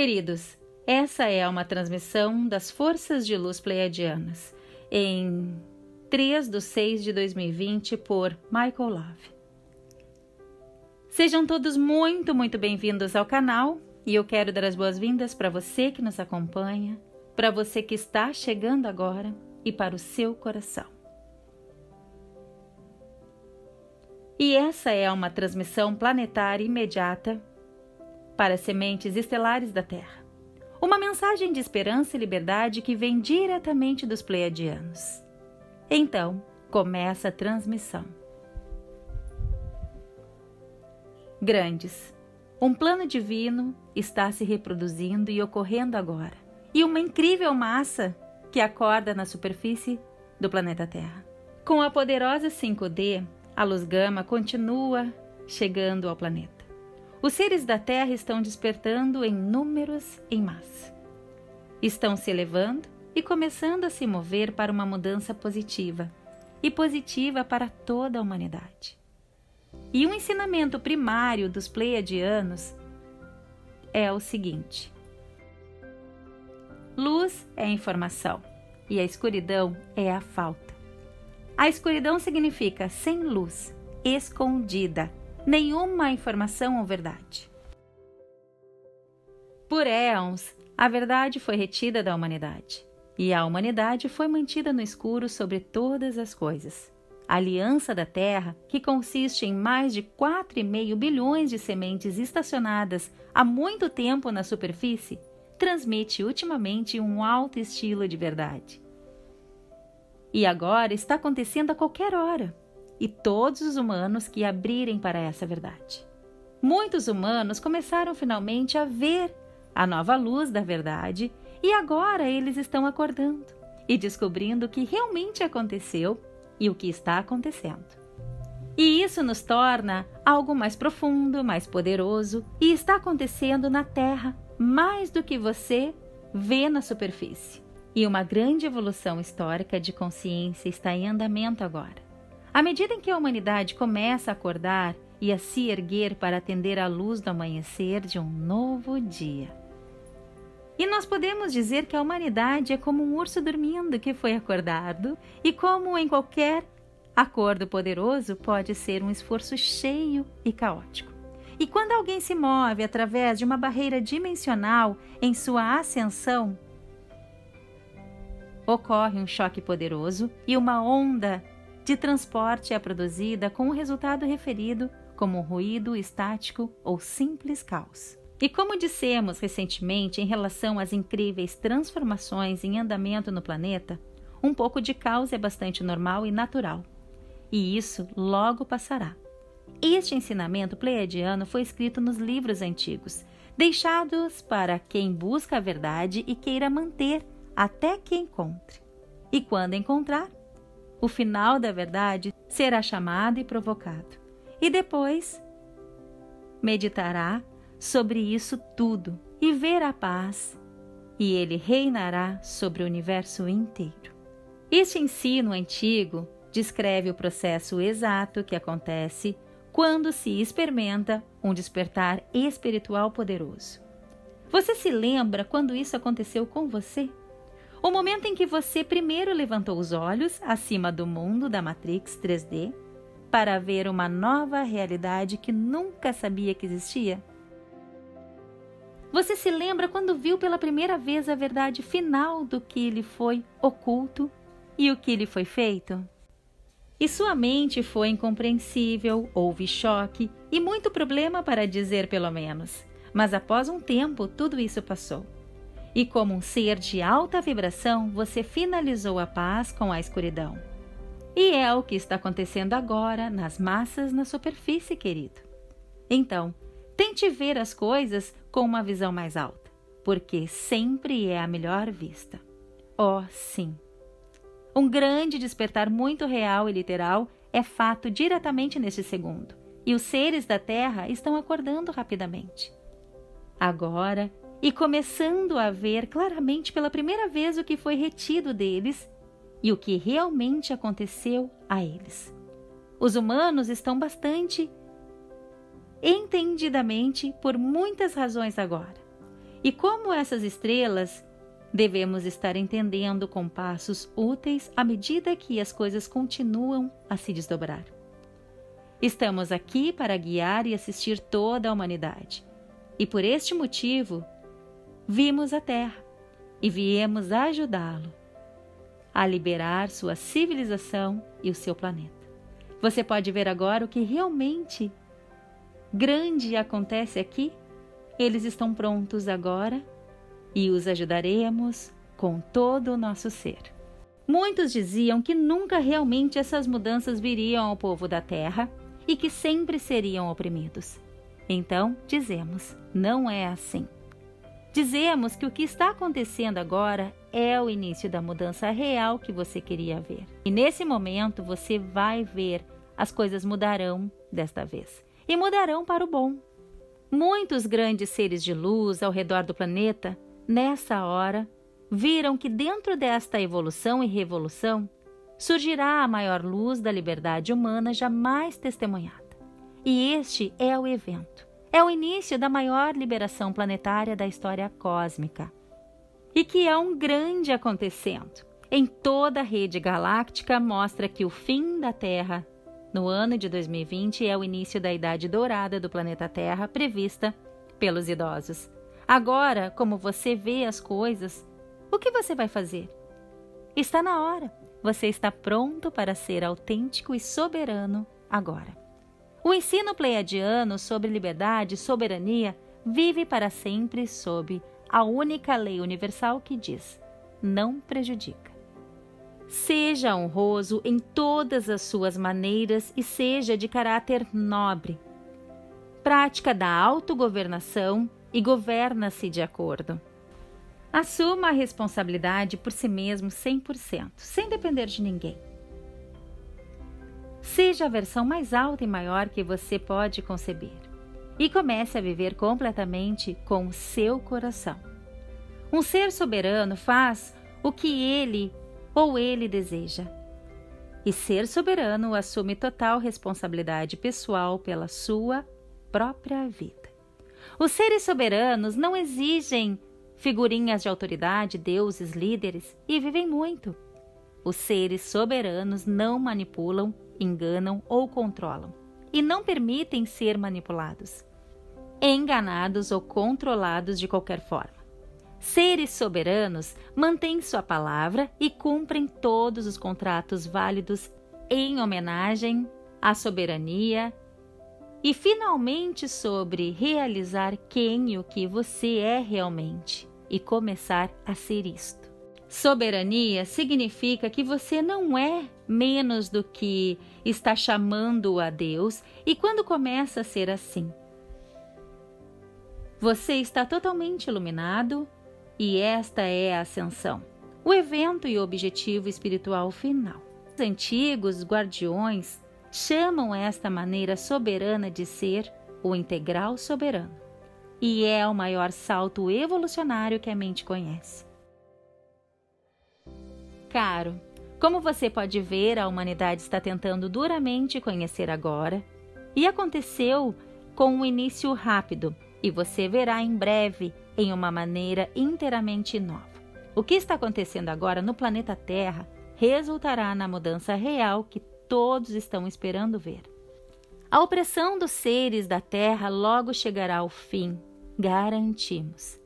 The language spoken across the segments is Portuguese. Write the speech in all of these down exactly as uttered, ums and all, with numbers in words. Queridos, essa é uma transmissão das Forças de Luz Pleiadianas, em três de seis de dois mil e vinte, por Michael Love. Sejam todos muito, muito bem-vindos ao canal, e eu quero dar as boas-vindas para você que nos acompanha, para você que está chegando agora e para o seu coração. E essa é uma transmissão planetária imediata para as sementes estelares da Terra. Uma mensagem de esperança e liberdade que vem diretamente dos pleiadianos. Então, começa a transmissão. Grandes, um plano divino está se reproduzindo e ocorrendo agora. E uma incrível massa que acorda na superfície do planeta Terra. Com a poderosa cinco D, a luz gama continua chegando ao planeta. Os seres da Terra estão despertando em números em massa. Estão se elevando e começando a se mover para uma mudança positiva e positiva para toda a humanidade. E um ensinamento primário dos pleiadianos é o seguinte: luz é informação e a escuridão é a falta. A escuridão significa sem luz, escondida. Nenhuma informação ou verdade. Por éons, a verdade foi retida da humanidade, e a humanidade foi mantida no escuro sobre todas as coisas. A Aliança da Terra, que consiste em mais de quatro vírgula cinco bilhões de sementes estacionadas há muito tempo na superfície, transmite ultimamente um alto estilo de verdade. E agora está acontecendo a qualquer hora. E todos os humanos que abrirem para essa verdade. Muitos humanos começaram finalmente a ver a nova luz da verdade e agora eles estão acordando e descobrindo o que realmente aconteceu e o que está acontecendo. E isso nos torna algo mais profundo, mais poderoso e está acontecendo na Terra mais do que você vê na superfície. E uma grande evolução histórica de consciência está em andamento agora. À medida em que a humanidade começa a acordar e a se erguer para atender à luz do amanhecer de um novo dia. E nós podemos dizer que a humanidade é como um urso dormindo que foi acordado e como em qualquer acordo poderoso pode ser um esforço cheio e caótico. E quando alguém se move através de uma barreira dimensional em sua ascensão, ocorre um choque poderoso e uma onda de transporte é produzida com o resultado referido como ruído estático ou simples caos. E como dissemos recentemente em relação às incríveis transformações em andamento no planeta, um pouco de caos é bastante normal e natural. E isso logo passará. Este ensinamento pleiadiano foi escrito nos livros antigos, deixados para quem busca a verdade e queira manter até que encontre. E quando encontrar, o final da verdade será chamado e provocado, e depois meditará sobre isso tudo e verá a paz, e ele reinará sobre o universo inteiro. Este ensino antigo descreve o processo exato que acontece quando se experimenta um despertar espiritual poderoso. Você se lembra quando isso aconteceu com você? O momento em que você primeiro levantou os olhos acima do mundo da Matrix três D para ver uma nova realidade que nunca sabia que existia? Você se lembra quando viu pela primeira vez a verdade final do que lhe foi oculto e o que lhe foi feito? E sua mente foi incompreensível, houve choque e muito problema para dizer pelo menos. Mas após um tempo, tudo isso passou. E como um ser de alta vibração, você finalizou a paz com a escuridão. E é o que está acontecendo agora nas massas na superfície, querido. Então, tente ver as coisas com uma visão mais alta, porque sempre é a melhor vista. Oh, sim! Um grande despertar muito real e literal é fato diretamente neste segundo. E os seres da Terra estão acordando rapidamente. Agora, e começando a ver claramente pela primeira vez o que foi retido deles e o que realmente aconteceu a eles. Os humanos estão bastante entendidamente por muitas razões agora. e como essas estrelas devemos estar entendendo com passos úteis à medida que as coisas continuam a se desdobrar. Estamos aqui para guiar e assistir toda a humanidade. E por este motivo, vimos a Terra e viemos ajudá-lo a liberar sua civilização e o seu planeta. Você pode ver agora o que realmente grande acontece aqui. Eles estão prontos agora e os ajudaremos com todo o nosso ser. Muitos diziam que nunca realmente essas mudanças viriam ao povo da Terra e que sempre seriam oprimidos. Então, dizemos, não é assim. Dizemos que o que está acontecendo agora é o início da mudança real que você queria ver. E nesse momento você vai ver, as coisas mudarão desta vez. E mudarão para o bom. Muitos grandes seres de luz ao redor do planeta, nessa hora, viram que dentro desta evolução e revolução, surgirá a maior luz da liberdade humana jamais testemunhada. E este é o evento. É o início da maior liberação planetária da história cósmica. E que é um grande acontecimento. Em toda a rede galáctica mostra que o fim da Terra, no ano de dois mil e vinte, é o início da idade dourada do planeta Terra prevista pelos idosos. Agora, como você vê as coisas, o que você vai fazer? Está na hora. Você está pronto para ser autêntico e soberano agora. O ensino pleiadiano sobre liberdade e soberania vive para sempre sob a única lei universal que diz: não prejudica. Seja honroso em todas as suas maneiras e seja de caráter nobre. Prática da autogovernação e governa-se de acordo. Assuma a responsabilidade por si mesmo cem por cento, sem depender de ninguém. Seja a versão mais alta e maior que você pode conceber. E comece a viver completamente com o seu coração. Um ser soberano faz o que ele ou ele deseja. E ser soberano assume total responsabilidade pessoal pela sua própria vida. Os seres soberanos não exigem figurinhas de autoridade, deuses, líderes e vivem muito. Os seres soberanos não manipulam, enganam ou controlam, e não permitem ser manipulados, enganados ou controlados de qualquer forma. Seres soberanos mantêm sua palavra e cumprem todos os contratos válidos em homenagem à soberania e finalmente sobre realizar quem e o que você é realmente e começar a ser isto. Soberania significa que você não é menos do que está chamando a Deus, e quando começa a ser assim, você está totalmente iluminado e esta é a ascensão, o evento e o objetivo espiritual final. Os antigos guardiões chamam esta maneira soberana de ser o integral soberano e é o maior salto evolucionário que a mente conhece. Caro, como você pode ver, a humanidade está tentando duramente conhecer agora e aconteceu com um início rápido e você verá em breve em uma maneira inteiramente nova. O que está acontecendo agora no planeta Terra resultará na mudança real que todos estão esperando ver. A opressão dos seres da Terra logo chegará ao fim, garantimos.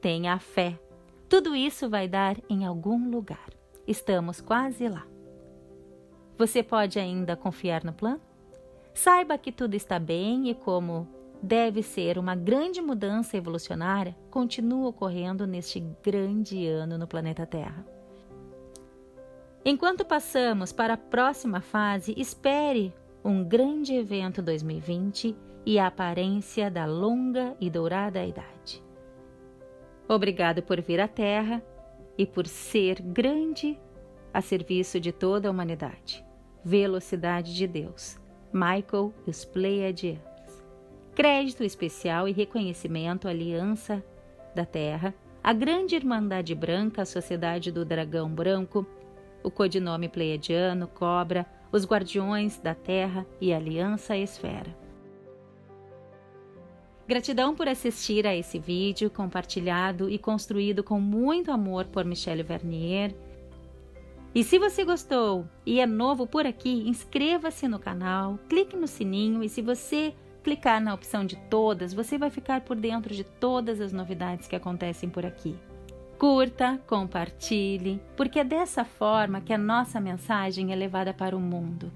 Tenha fé, tudo isso vai dar em algum lugar. Estamos quase lá. Você pode ainda confiar no plano? Saiba que tudo está bem e como deve ser uma grande mudança evolucionária continua ocorrendo neste grande ano no planeta Terra. Enquanto passamos para a próxima fase, espere um grande evento dois mil e vinte e a aparência da longa e dourada idade. Obrigado por vir à Terra e por ser grande a serviço de toda a humanidade. Velocidade de Deus, Michael e os Pleiadianos. Crédito especial e reconhecimento à Aliança da Terra, a Grande Irmandade Branca, a Sociedade do Dragão Branco, o codinome Pleiadiano, Cobra, os Guardiões da Terra e a Aliança Esfera. Gratidão por assistir a esse vídeo compartilhado e construído com muito amor por Michele Vernier. E se você gostou e é novo por aqui, inscreva-se no canal, clique no sininho e se você clicar na opção de todas, você vai ficar por dentro de todas as novidades que acontecem por aqui. Curta, compartilhe, porque é dessa forma que a nossa mensagem é levada para o mundo.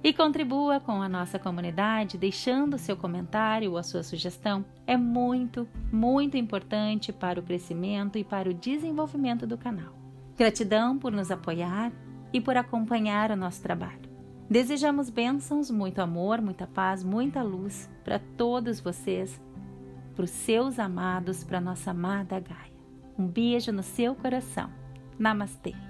E contribua com a nossa comunidade, deixando seu comentário ou a sua sugestão. É muito, muito importante para o crescimento e para o desenvolvimento do canal. Gratidão por nos apoiar e por acompanhar o nosso trabalho. Desejamos bênçãos, muito amor, muita paz, muita luz para todos vocês, para os seus amados, para a nossa amada Gaia. Um beijo no seu coração. Namastê!